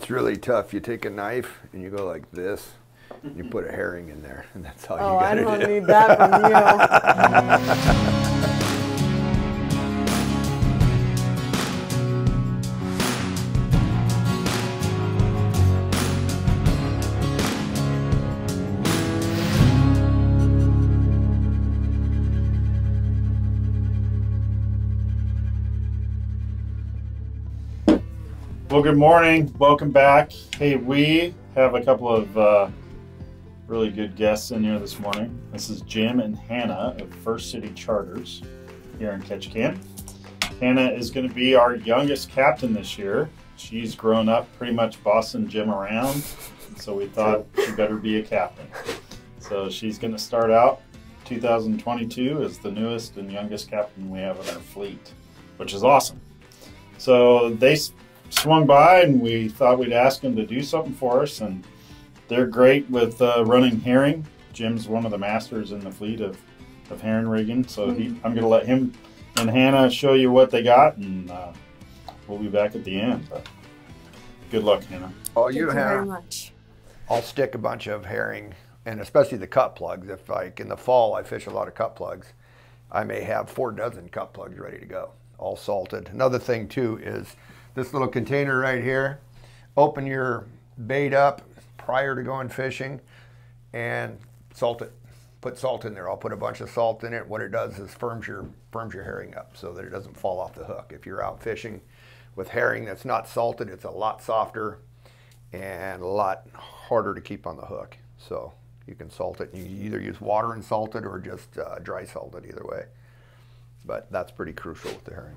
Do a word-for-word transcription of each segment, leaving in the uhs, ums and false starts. it's really tough. You take a knife and you go like this, and you put a herring in there, and that's all oh, you got to do. Oh, I don't do. need that from you. Well, good morning. Welcome back. Hey, we have a couple of uh, really good guests in here this morning. This is Jim and Hannah of First City Charters here in Ketchikan. Hannah is going to be our youngest captain this year. She's grown up pretty much bossing Jim around, so we thought she better be a captain. So she's going to start out two thousand twenty-two as the newest and youngest captain we have in our fleet, which is awesome. So they swung by and we thought we'd ask them to do something for us, and they're great with uh, running herring. Jim's one of the masters in the fleet of, of herring rigging, so he, I'm going to let him and Hannah show you what they got, and uh, we'll be back at the end. But good luck, Hannah. Oh, you, Hannah. Very much. I'll stick a bunch of herring, and especially the cut plugs. If, like, in the fall I fish a lot of cut plugs, I may have four dozen cut plugs ready to go, all salted. Another thing, too, is this little container right here. Open your bait up prior to going fishing and salt it. Put salt in there. I'll put a bunch of salt in it. What it does is firms your, firms your herring up so that it doesn't fall off the hook. If you're out fishing with herring that's not salted, it's a lot softer and a lot harder to keep on the hook. So you can salt it. You either use water and salt it or just uh, dry salt it, either way. But that's pretty crucial with the herring.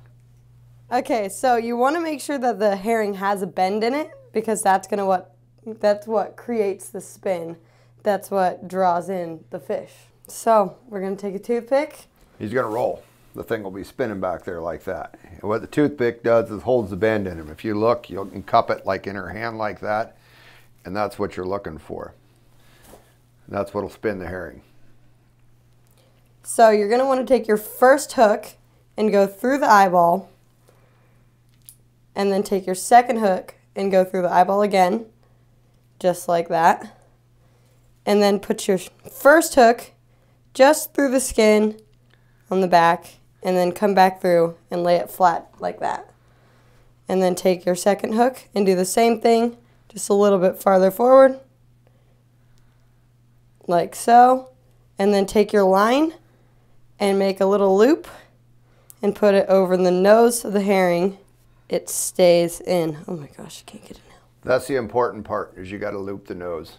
Okay, so you want to make sure that the herring has a bend in it, because that's gonna what that's what creates the spin. That's what draws in the fish. So we're gonna take a toothpick. He's gonna roll. The thing will be spinning back there like that. And what the toothpick does is holds the bend in him. If you look, you can cup it like in her hand like that, and that's what you're looking for. And that's what'll spin the herring. So you're gonna want to take your first hook and go through the eyeball, and then take your second hook and go through the eyeball again, just like that. And then put your first hook just through the skin on the back, and then come back through and lay it flat like that. And then take your second hook and do the same thing, just a little bit farther forward, like so. And then take your line and make a little loop and put it over the nose of the herring. It stays in. Oh my gosh, I can't get it now. That's the important part, is you got to loop the nose.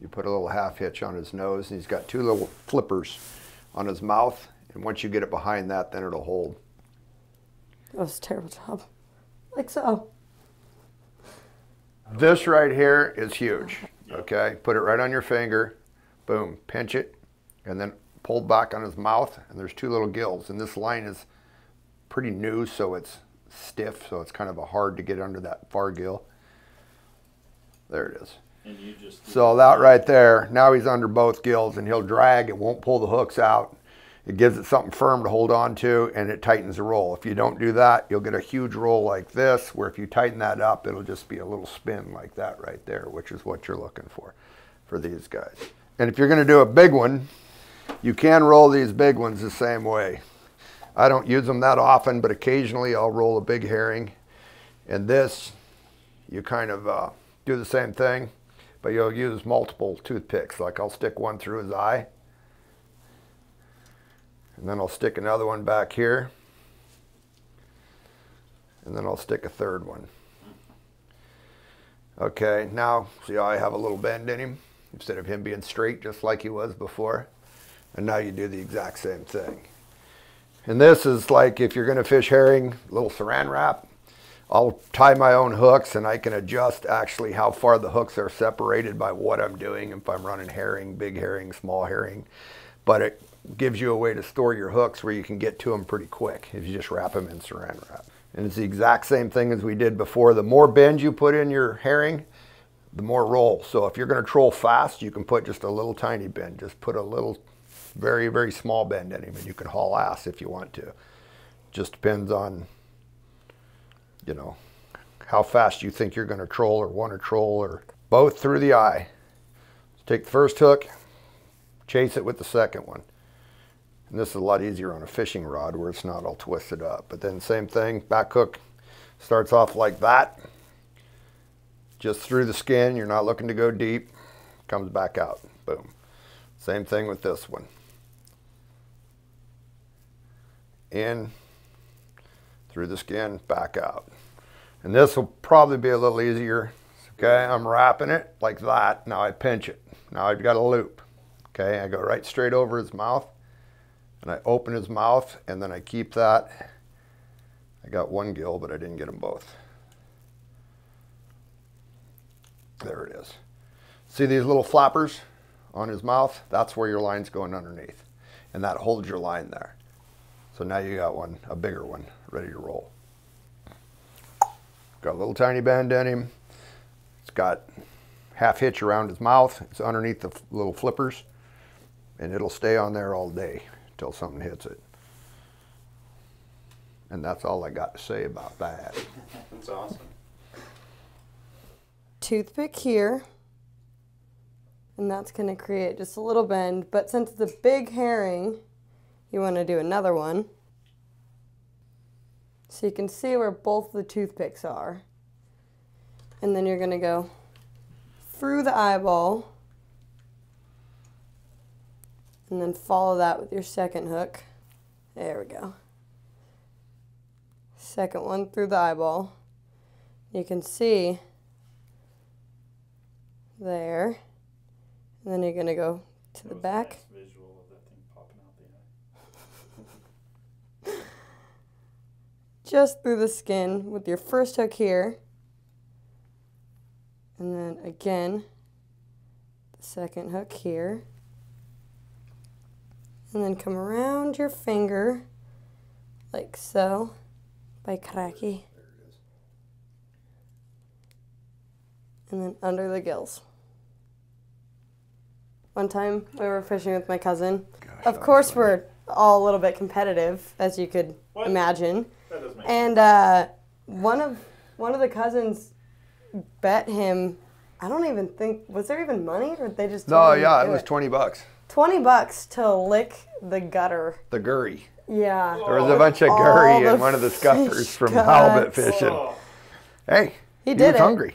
You put a little half hitch on his nose, and he's got two little flippers on his mouth, and once you get it behind that, then it'll hold. That was a terrible job. Like so. This right here is huge, okay? Put it right on your finger, boom, pinch it, and then pull back on his mouth, and there's two little gills, and this line is pretty new, so it's stiff, so it's kind of a hard to get under that far gill. There it is. And you just so that right there, now he's under both gills, and he'll drag. It won't pull the hooks out. It gives it something firm to hold on to, and it tightens the roll. If you don't do that, you'll get a huge roll like this, where if you tighten that up, it'll just be a little spin like that right there, which is what you're looking for for these guys. And if you're going to do a big one, you can roll these big ones the same way. I don't use them that often, but occasionally I'll roll a big herring. And this, you kind of uh, do the same thing, but you'll use multiple toothpicks. Like I'll stick one through his eye, and then I'll stick another one back here, and then I'll stick a third one. Okay, now, see how I have a little bend in him? Instead of him being straight, just like he was before. And now you do the exact same thing. And this is like, if you're gonna fish herring, a little saran wrap. I'll tie my own hooks, and I can adjust actually how far the hooks are separated by what I'm doing, if I'm running herring, big herring, small herring. But it gives you a way to store your hooks where you can get to them pretty quick if you just wrap them in saran wrap. And it's the exact same thing as we did before. The more bend you put in your herring, the more roll. So if you're gonna troll fast, you can put just a little tiny bend, just put a little very, very small bend in him, and you can haul ass if you want to. Just depends on, you know, how fast you think you're going to troll or want to troll, or both through the eye. Take the first hook, chase it with the second one. And this is a lot easier on a fishing rod where it's not all twisted up. But then same thing, back hook starts off like that. Just through the skin, you're not looking to go deep. Comes back out, boom. Same thing with this one. In, through the skin, back out. And this will probably be a little easier. Okay, I'm wrapping it like that. Now I pinch it. Now I've got a loop. Okay, I go right straight over his mouth and I open his mouth and then I keep that. I got one gill, but I didn't get them both. There it is. See these little flappers on his mouth? That's where your line's going underneath. And that holds your line there. So now you got one, a bigger one, ready to roll. Got a little tiny bend in him. It's got half hitch around his mouth. It's underneath the little flippers. And it'll stay on there all day until something hits it. And that's all I got to say about that. That's awesome. Toothpick here. And that's going to create just a little bend. But since it's a big herring, you want to do another one. So you can see where both the toothpicks are. And then you're going to go through the eyeball and then follow that with your second hook. There we go. Second one through the eyeball. You can see there. And then you're going to go to the back. That was a nice visual of that thing popping out the eye. Just through the skin with your first hook here. And then again, the second hook here. And then come around your finger, like so, by cracky. And then under the gills. One time we were fishing with my cousin. Gosh, of course we're all a little bit competitive, as you could what? imagine. That doesn't make and uh, one of one of the cousins bet him, I don't even think, was there even money or did they just No, yeah, it was it. twenty bucks. twenty bucks to lick the gutter. The gurry. Yeah. Oh. There was a bunch of gurry in one of the scuppers from halibut fishing. Oh. Hey, he, did he was it. hungry.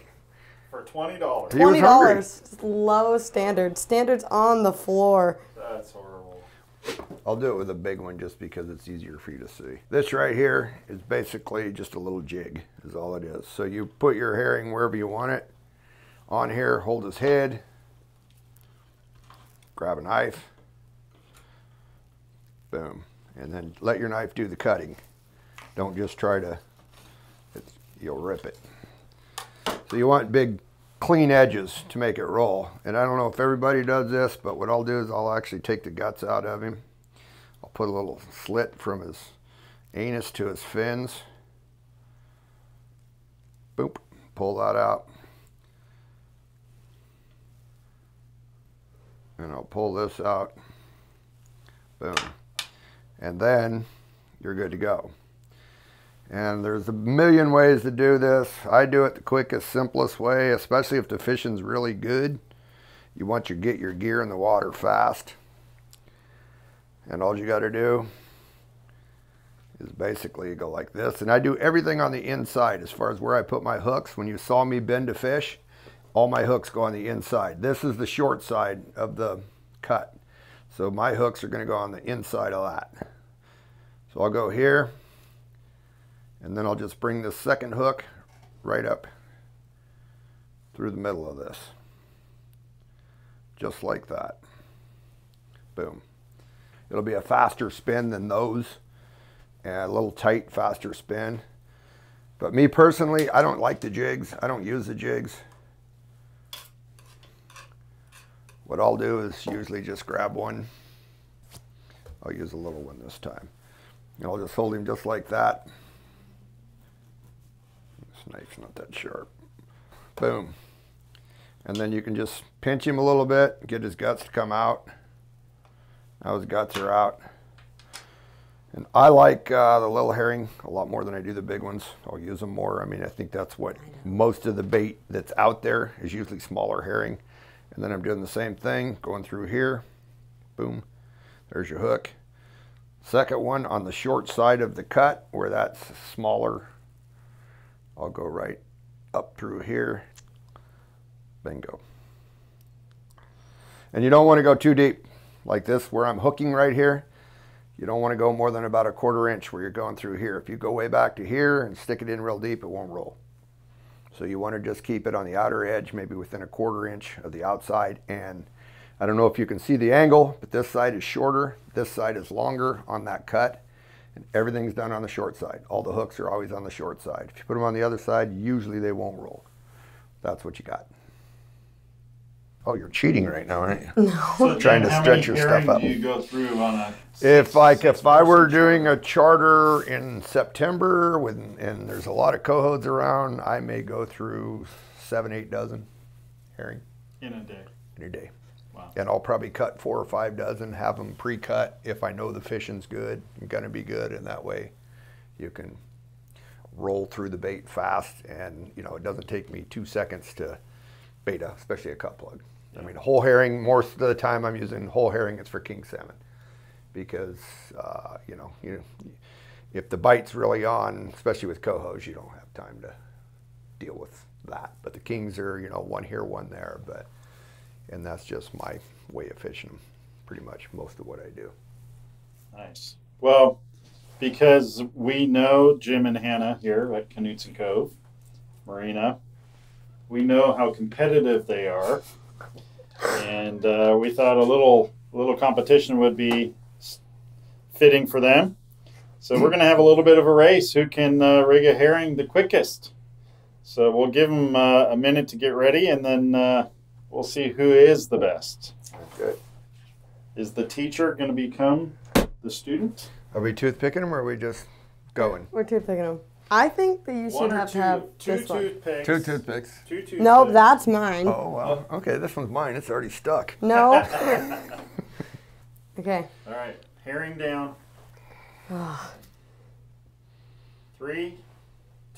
For twenty dollars. twenty dollars. Just low standard. Standards on the floor. That's horrible. I'll do it with a big one just because it's easier for you to see. This right here is basically just a little jig is all it is. So you put your herring wherever you want it. On here, hold his head. Grab a knife. Boom. And then let your knife do the cutting. Don't just try to, it's, you'll rip it. So you want big clean edges to make it roll. And I don't know if everybody does this, but what I'll do is I'll actually take the guts out of him. I'll put a little slit from his anus to his fins. Boop, pull that out. And I'll pull this out. Boom. And then you're good to go. And there's a million ways to do this. I do it the quickest, simplest way, especially if the fishing's really good. You want to get your gear in the water fast. And all you gotta do is basically go like this. And I do everything on the inside as far as where I put my hooks. When you saw me bend a fish, all my hooks go on the inside. This is the short side of the cut. So my hooks are gonna go on the inside of that. So I'll go here. And then I'll just bring this second hook right up through the middle of this. Just like that. Boom. It'll be a faster spin than those. And a little tight, faster spin. But me personally, I don't like the jigs. I don't use the jigs. What I'll do is usually just grab one. I'll use a little one this time. And I'll just hold him just like that. Knife's not that sharp. Boom. And then you can just pinch him a little bit, get his guts to come out. Now his guts are out. And I like uh, the little herring a lot more than I do the big ones. I'll use them more. I mean, I think that's what most of the bait that's out there is, usually smaller herring. And then I'm doing the same thing, going through here. Boom, there's your hook. Second one on the short side of the cut where that's smaller. I'll go right up through here. Bingo. And you don't want to go too deep like this where I'm hooking right here. You don't want to go more than about a quarter inch where you're going through here. If you go way back to here and stick it in real deep, it won't roll. So you want to just keep it on the outer edge, maybe within a quarter inch of the outside. And I don't know if you can see the angle, but this side is shorter. This side is longer on that cut. And everything's done on the short side. All the hooks are always on the short side. If you put them on the other side, usually they won't roll. That's what you got. Oh, you're cheating right now, aren't you? No. So trying to stretch your stuff up. Do you go through on a six, if like if I were doing a charter in September, with and there's a lot of cohodes around, I may go through seven, eight dozen herring in a day. In a day. Wow. And I'll probably cut four or five dozen, have them pre-cut if I know the fishing's good, going to be good, and that way you can roll through the bait fast, and you know it doesn't take me two seconds to bait, especially a cut plug. I mean, whole herring, most of the time I'm using whole herring, it's for king salmon. Because, uh, you know, you, if the bite's really on, especially with cohos, you don't have time to deal with that. But the kings are, you know, one here, one there. But, and that's just my way of fishing them, pretty much most of what I do. Nice. Well, because we know Jim and Hannah here at Knudson Cove Marina, we know how competitive they are, and uh, we thought a little little competition would be fitting for them. So we're going to have a little bit of a race. Who can uh, rig a herring the quickest? So we'll give them uh, a minute to get ready, and then uh, we'll see who is the best. Okay. Is the teacher going to become the student? Are we toothpicking them, or are we just going? We're toothpicking them. I think that you should one have two, to have two this toothpicks. One. Two toothpicks. Two toothpicks. No, nope, that's mine. Oh, wow. Okay, this one's mine. It's already stuck. No. Okay. All right. Herring down. Three,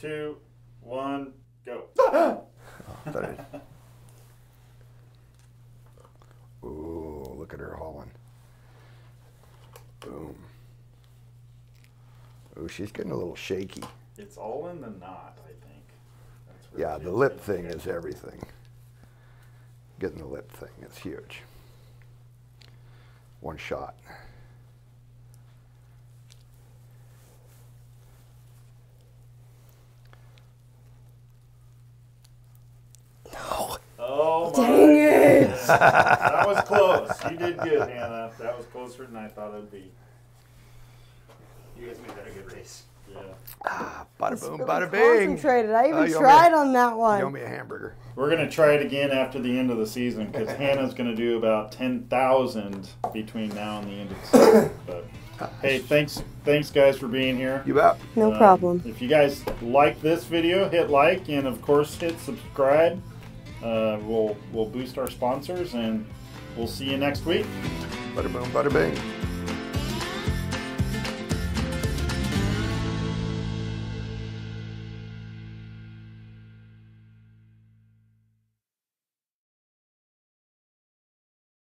two, one, go. Oh, I... Ooh, look at her hauling. Boom. Oh, she's getting a little shaky. It's all in the knot, I think. That's really yeah, the lip thing is everything. Getting the lip thing is huge. One shot. No. Oh, my goodness. That was close. You did good, Hannah. That was closer than I thought it would be. You guys made that a good race. Yeah. Ah, bada boom, really bada bing. Concentrated. I even uh, tried a, on that one. You owe me a hamburger. We're going to try it again after the end of the season, because Hannah's going to do about ten thousand between now and the end of the season. But hey, thanks, thanks guys for being here. You bet. No um, problem. If you guys like this video, hit like, and of course hit subscribe. Uh, we'll, we'll boost our sponsors, and we'll see you next week. Bada boom, bada bing.